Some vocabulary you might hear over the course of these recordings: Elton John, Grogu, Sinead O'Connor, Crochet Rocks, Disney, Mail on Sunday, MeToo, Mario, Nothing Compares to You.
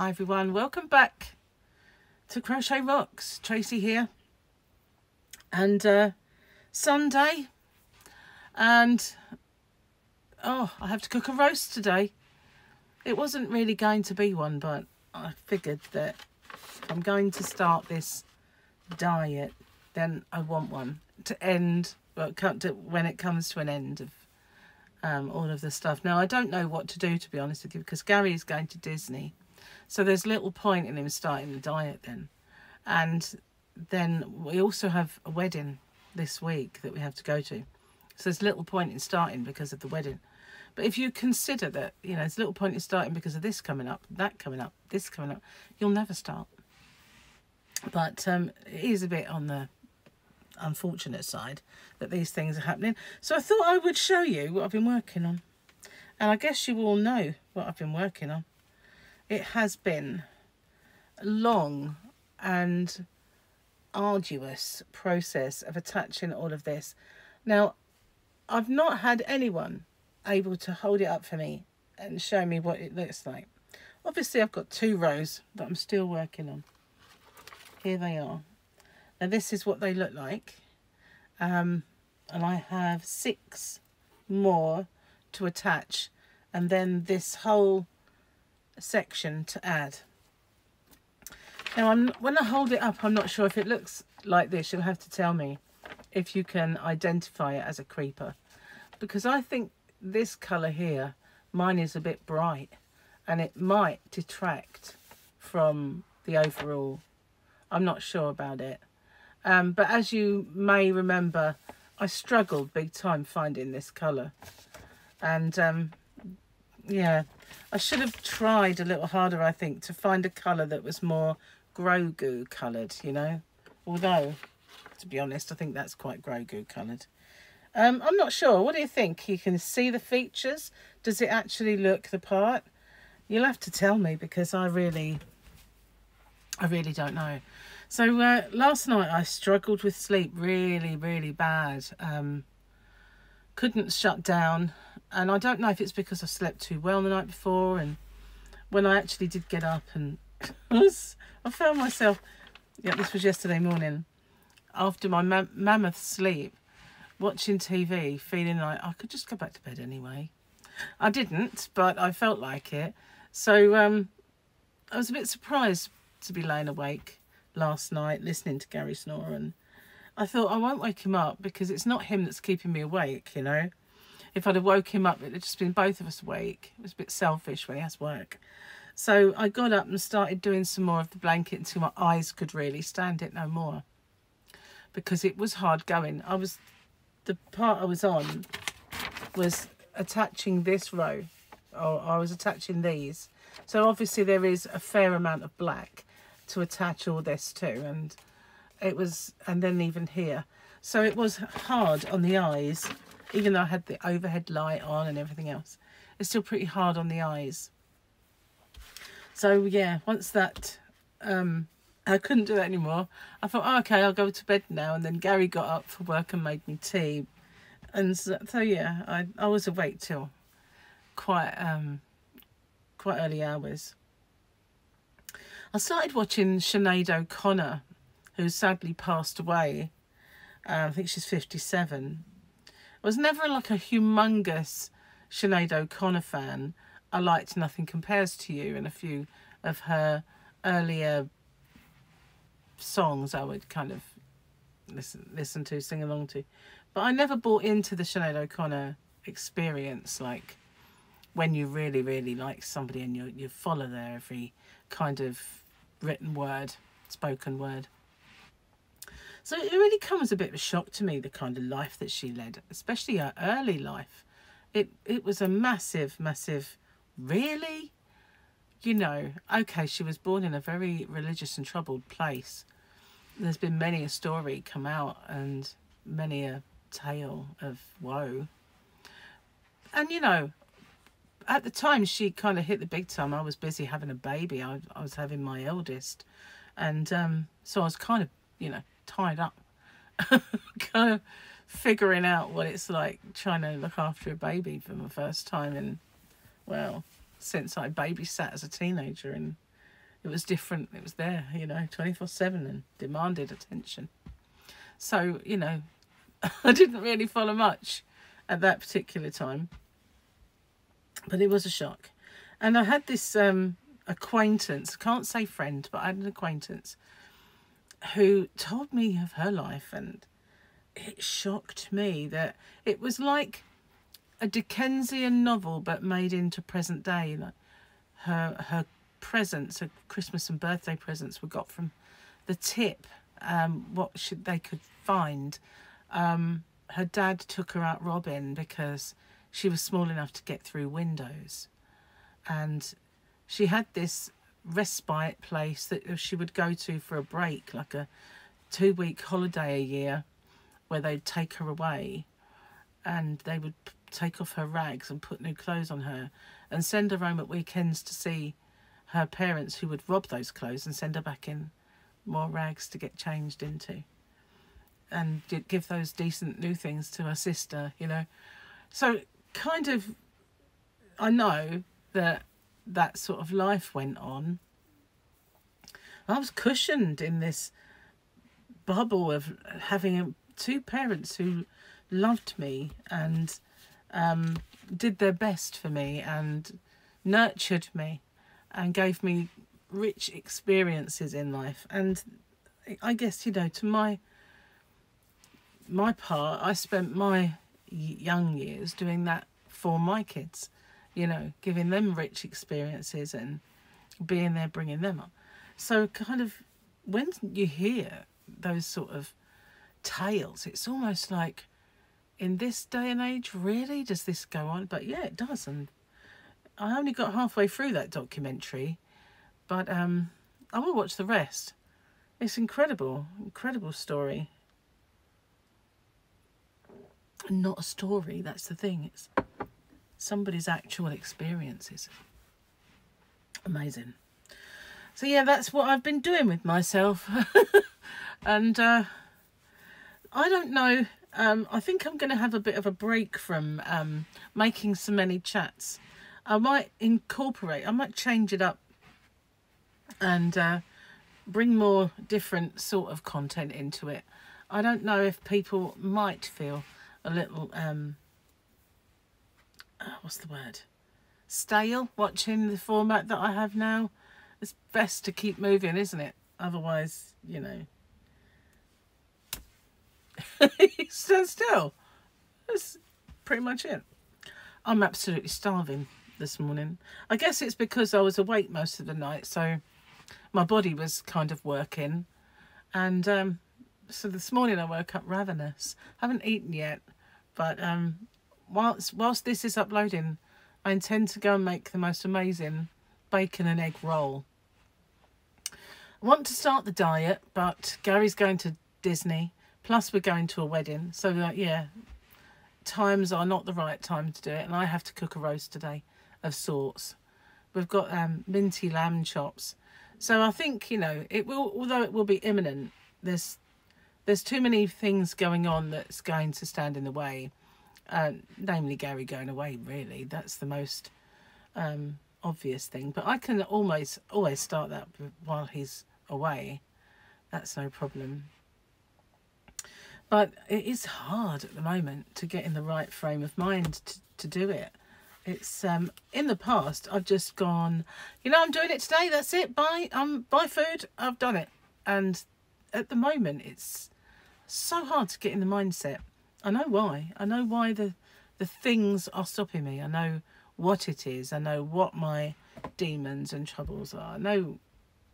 Hi everyone, welcome back to Crochet Rocks. Tracy here, and Sunday, and oh, I have to cook a roast today. It wasn't really going to be one, but I figured that if I'm going to start this diet, then I want one to end, well, when it comes to an end of all of the stuff. Now I don't know what to do, to be honest with you, because Gary is going to Disney. So there's little point in him starting the diet then. And then we also have a wedding this week that we have to go to. So there's little point in starting because of the wedding. But if you consider that, you know, there's little point in starting because of this coming up, that coming up, this coming up, you'll never start. But it is a bit on the unfortunate side that these things are happening. So I thought I would show you what I've been working on. And I guess you all know what I've been working on. It has been a long and arduous process of attaching all of this. Now, I've not had anyone able to hold it up for me and show me what it looks like. Obviously, I've got two rows that I'm still working on. Here they are. Now, this is what they look like. And I have 6 more to attach. And then this whole section to add. Now when I hold it up, I'm not sure if it looks like this. You'll have to tell me if you can identify it as a creeper, because I think this colour here, mine is a bit bright, and it might detract from the overall. I'm not sure about it, but as you may remember, I struggled big time finding this colour, and yeah, I should have tried a little harder, I think, to find a colour that was more Grogu coloured, you know. Although, to be honest, I think that's quite Grogu coloured. I'm not sure. What do you think? You can see the features. Does it actually look the part? You'll have to tell me, because I really don't know. So last night I struggled with sleep really, really bad. Couldn't shut down. And I don't know if it's because I slept too well the night before, and when I actually did get up, and I found myself, yeah, this was yesterday morning, after my mammoth sleep, watching TV, feeling like I could just go back to bed anyway. I didn't, but I felt like it. So I was a bit surprised to be laying awake last night, listening to Gary snore, and I thought, I won't wake him up, because it's not him that's keeping me awake, you know. If I'd have woke him up, it'd have just been both of us awake. It was a bit selfish when he has work. So I got up and started doing some more of the blanket until my eyes could really stand it no more, because it was hard going. The part I was on was attaching this row, or I was attaching these. So obviously there is a fair amount of black to attach all this to, and it was, and then even here. So it was hard on the eyes. Even though I had the overhead light on and everything else, it's still pretty hard on the eyes. So yeah, once that, I couldn't do that anymore. I thought, oh, okay, I'll go to bed now. And then Gary got up for work and made me tea. And so yeah, I was awake till quite early hours. I started watching Sinead O'Connor, who sadly passed away. I think she's 57. I was never like a humongous Sinead O'Connor fan. I liked Nothing Compares to You and a few of her earlier songs I would kind of listen to, sing along to. But I never bought into the Sinead O'Connor experience, like when you really, really like somebody and you follow their every kind of written word, spoken word. So it really comes a bit of a shock to me, the kind of life that she led, especially her early life. It was a massive, massive, really, you know, okay, she was born in a very religious and troubled place. There's been many a story come out and many a tale of woe. And, you know, at the time she kind of hit the big time. I was busy having a baby. I was having my eldest. And so I was kind of, you know, tied up kind of figuring out what it's like trying to look after a baby for the first time, and well, since I babysat as a teenager, and it was different. It was there, you know, 24/7 and demanded attention. So, you know, I didn't really follow much at that particular time. But it was a shock. And I had this acquaintance, I can't say friend, but I had an acquaintance who told me of her life, and it shocked me that it was like a Dickensian novel but made into present day. Like her presents, her Christmas and birthday presents, were got from the tip, what they could find. Her dad took her out robbing because she was small enough to get through windows, and she had this respite place that she would go to for a break, like a 2-week holiday a year, where they'd take her away and they would take off her rags and put new clothes on her and send her home at weekends to see her parents, who would rob those clothes and send her back in more rags to get changed into, and give those decent new things to her sister, you know. So kind of, I know that that sort of life went on. I was cushioned in this bubble of having two parents who loved me and did their best for me and nurtured me and gave me rich experiences in life. And I guess, you know, to my part, I spent my young years doing that for my kids, you know, giving them rich experiences and being there, bringing them up. So kind of when you hear those sort of tales, it's almost like, in this day and age, really, does this go on? But yeah, it does. And I only got halfway through that documentary, but I will watch the rest. It's incredible, incredible story. Not a story, that's the thing. It's somebody's actual experiences. Amazing. So yeah, that's what I've been doing with myself. And I don't know, I think I'm going to have a bit of a break from making so many chats. I might change it up and bring more different sort of content into it. I don't know if people might feel a little what's the word, stale, watching the format that I have now. It's best to keep moving, isn't it? Otherwise, you know, stand still. That's pretty much it. I'm absolutely starving this morning. I guess it's because I was awake most of the night, so my body was kind of working. And so this morning I woke up ravenous. I haven't eaten yet, but whilst this is uploading, I intend to go and make the most amazing bacon and egg roll. I want to start the diet, but Gary's going to Disney, plus we're going to a wedding, so like, yeah, times are not the right time to do it. And I have to cook a roast today of sorts. We've got minty lamb chops, so I think, you know, it will, although it will be imminent, there's too many things going on that's going to stand in the way, namely Gary going away, really. That's the most obvious thing. But I can always start that while he's away. That's no problem. But it is hard at the moment to get in the right frame of mind to do it. It's in the past, I've just gone, you know, I'm doing it today, that's it, buy food, I've done it. And at the moment, it's so hard to get in the mindset. I know why. I know why the things are stopping me. I know what it is. I know what my demons and troubles are. I know,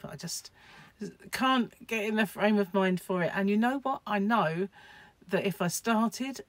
but I just can't get in the frame of mind for it. And you know what? I know that if I started,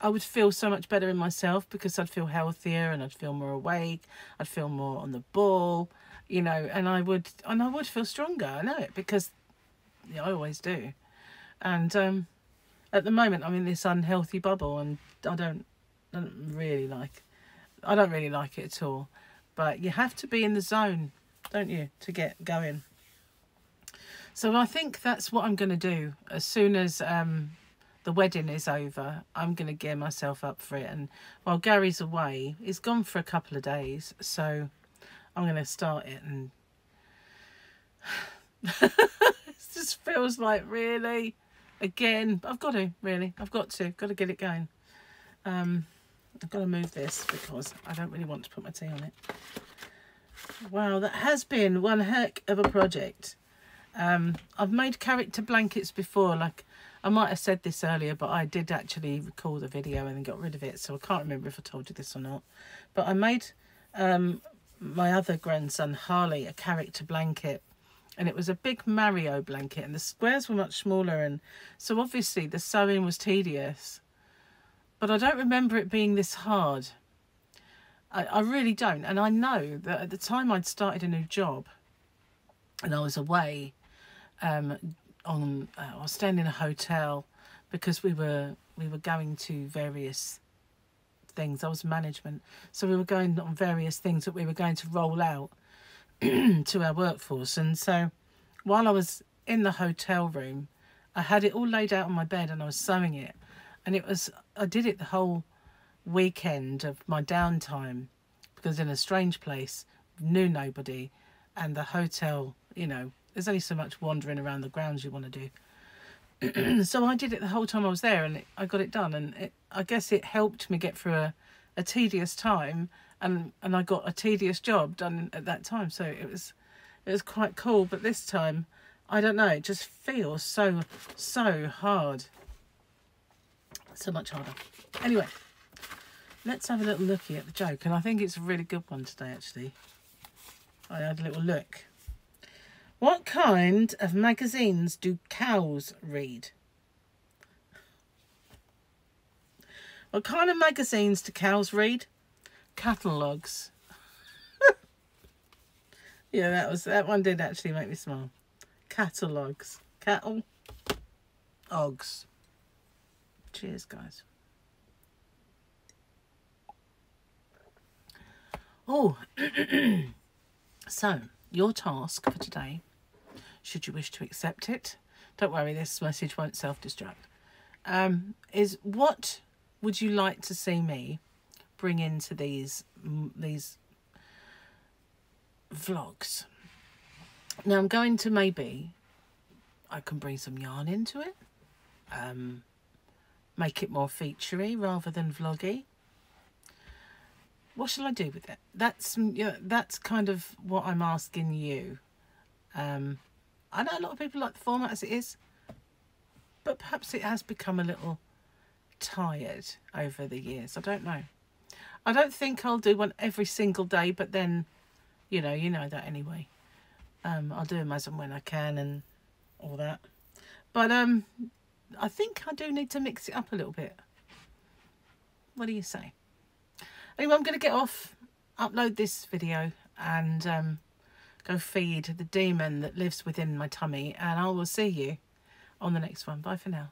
I would feel so much better in myself, because I'd feel healthier and I'd feel more awake. I'd feel more on the ball, you know, and I would feel stronger. I know it, because yeah, I always do. And at the moment I'm in this unhealthy bubble, and I don't really like it at all. But you have to be in the zone, don't you, to get going. So I think that's what I'm going to do. As soon as the wedding is over, I'm going to gear myself up for it. And while Gary's away, he's gone for a couple of days, so I'm going to start it and This just feels like, really, again, I've got to, really, I've got to get it going. I've got to move this because I don't really want to put my tea on it. Wow, that has been one heck of a project. I've made character blankets before, like I might have said this earlier, but I did actually record the video and then got rid of it, so I can't remember if I told you this or not. But I made my other grandson Harley a character blanket, and it was a big Mario blanket, and the squares were much smaller, and so obviously the sewing was tedious, but I don't remember it being this hard. I really don't. And I know that at the time I'd started a new job and I was away I was staying in a hotel because we were going to various things. I was management, so we were going on various things that we were going to roll out to our workforce. And so while I was in the hotel room, I had it all laid out on my bed and I was sewing it, and it was, I did it the whole weekend of my downtime, because in a strange place, knew nobody, and the hotel, you know, there's only so much wandering around the grounds you want to do. So I did it the whole time I was there, and I got it done, and I guess it helped me get through a tedious time, and I got a tedious job done at that time. So it was quite cool. But this time, I don't know, it just feels so hard, so much harder. Anyway, let's have a little looky at the joke, and I think it's a really good one today, actually. I had a little look. What kind of magazines do cows read? What kind of magazines do cows read? Catalogues. Yeah, that one did actually make me smile. Catalogues. Cattle. Ogs. Cheers, guys. Oh, so your task for today, should you wish to accept it, don't worry, this message won't self-destruct, is what would you like to see me bring into these vlogs? Now I'm going to, maybe I can bring some yarn into it, make it more featurey rather than vloggy. What shall I do with it? That's, you know, that's kind of what I'm asking you. I know a lot of people like the format as it is, but perhaps it has become a little tired over the years. I don't know. I don't think I'll do one every single day, but then, you know that anyway. I'll do them as and when I can and all that. But I think I do need to mix it up a little bit. What do you say? Anyway, I'm going to get off, upload this video, and go feed the demon that lives within my tummy. And I will see you on the next one. Bye for now.